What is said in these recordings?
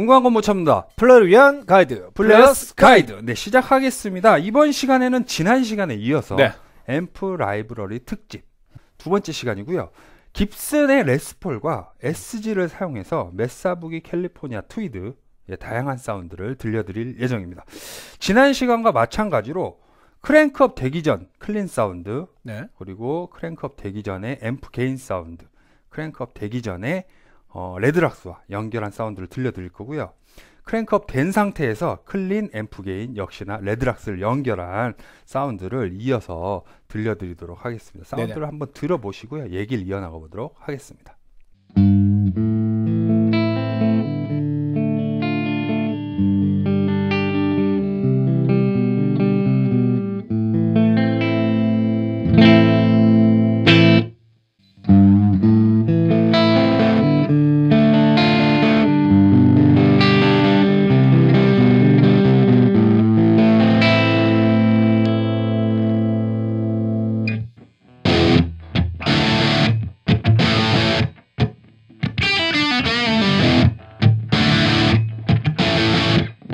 궁금한 건 못 참는다. 플레이어를 위한 가이드, 플레이어스 가이드. 네, 시작하겠습니다. 이번 시간에는 지난 시간에 이어서 네. 앰프 라이브러리 특집 두 번째 시간이고요. 깁슨의 레스폴과 SG를 사용해서 메사 부기 캘리포니아 트위드 다양한 사운드를 들려드릴 예정입니다. 지난 시간과 마찬가지로 크랭크업 되기 전 클린 사운드, 네. 그리고 크랭크업 되기 전에 앰프 게인 사운드, 크랭크업 되기 전에 레드락스와 연결한 사운드를 들려드릴 거고요. 크랭크업 된 상태에서 클린 앰프 게인 역시나 레드락스를 연결한 사운드를 이어서 들려드리도록 하겠습니다. 사운드를 네네. 한번 들어보시고요. 얘기를 이어나가 보도록 하겠습니다.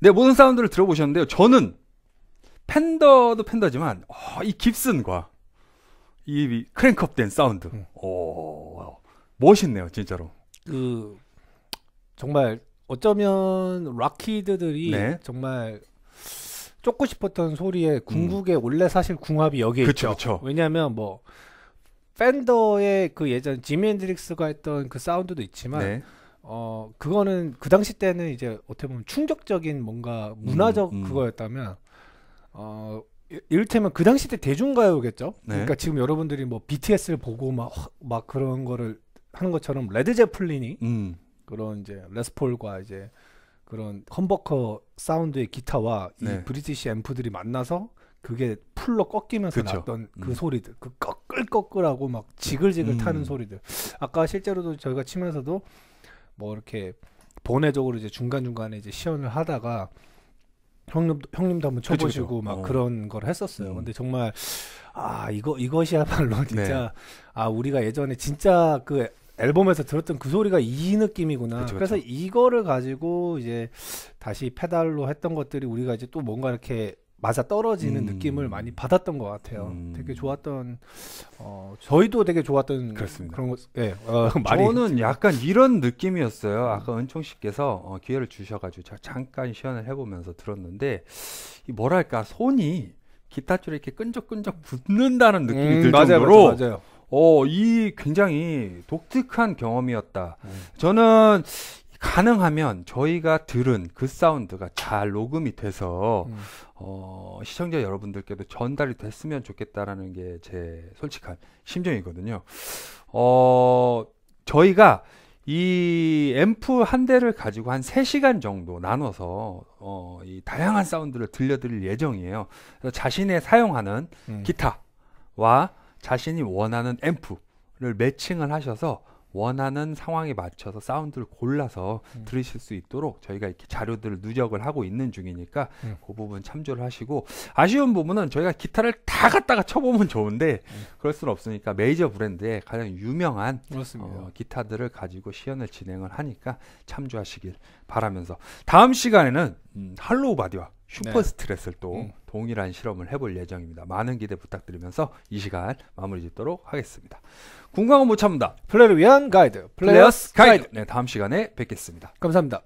네, 모든 사운드를 들어보셨는데요. 저는 팬더도 팬더지만 이 깁슨과 이 크랭크업된 사운드 오, 멋있네요. 진짜로 그 정말 어쩌면 락키드들이 네. 정말 쫓고 싶었던 소리에 궁극의 원래 사실 궁합이 여기에 그쵸, 있죠. 그쵸. 왜냐하면 뭐 팬더의 그 예전 지미 헨드릭스가 했던 그 사운드도 있지만 네. 그거는 그 당시 때는 이제 어떻게 보면 충격적인 뭔가 문화적 그거였다면 이를테면 그 당시 때 대중가요겠죠. 네. 그러니까 지금 여러분들이 뭐 BTS를 보고 막 그런 거를 하는 것처럼 레드 제플린이 그런 이제 레스폴과 이제 그런 험버커 사운드의 기타와 네. 이 브리티시 앰프들이 만나서 그게 풀로 꺾이면서 그쵸. 났던 그 소리들, 그 꺼끌꺼끌하고 막 지글지글 타는 소리들. 아까 실제로도 저희가 치면서도 뭐 이렇게 번외적으로 이제 중간중간에 이제 시연을 하다가 형님도 한번 쳐보시고 그쵸. 막 그런 걸 했었어요. 근데 정말 이것이야말로 진짜 네. 우리가 예전에 진짜 그 앨범에서 들었던 그 소리가 이 느낌이구나. 그쵸, 그쵸. 그래서 이거를 가지고 이제 다시 페달로 했던 것들이 우리가 이제 또 뭔가 이렇게 맞아떨어지는 느낌을 많이 받았던 것 같아요. 되게 좋았던, 저희도 되게 좋았던 그렇습니다. 그런 거, 예. 저는 약간 이런 느낌이었어요. 아까 은총 씨께서 기회를 주셔가지고 잠깐 시연을 해보면서 들었는데, 이 뭐랄까, 손이 기타줄에 이렇게 끈적끈적 붙는다는 느낌이 들 정도로, 맞아요, 맞아요. 이 굉장히 독특한 경험이었다. 저는 가능하면 저희가 들은 그 사운드가 잘 녹음이 돼서 시청자 여러분들께도 전달이 됐으면 좋겠다라는 게 제 솔직한 심정이거든요. 저희가 이 앰프 한 대를 가지고 한 3시간 정도 나눠서 이 다양한 사운드를 들려드릴 예정이에요. 그래서 자신의 사용하는 기타와 자신이 원하는 앰프를 매칭을 하셔서 원하는 상황에 맞춰서 사운드를 골라서 들으실 수 있도록 저희가 이렇게 자료들을 누적을 하고 있는 중이니까 그 부분 참조를 하시고, 아쉬운 부분은 저희가 기타를 다 갖다가 쳐보면 좋은데 그럴 수는 없으니까 메이저 브랜드의 가장 유명한 기타들을 가지고 시연을 진행을 하니까 참조하시길 바라면서, 다음 시간에는 할로우 바디와 슈퍼 스트레스를 또 동일한 실험을 해볼 예정입니다. 많은 기대 부탁드리면서 이 시간 마무리 짓도록 하겠습니다. 궁금한 건 못 참는다. 플레이를 위한 가이드, 플레이어스 가이드. 네, 다음 시간에 뵙겠습니다. 감사합니다.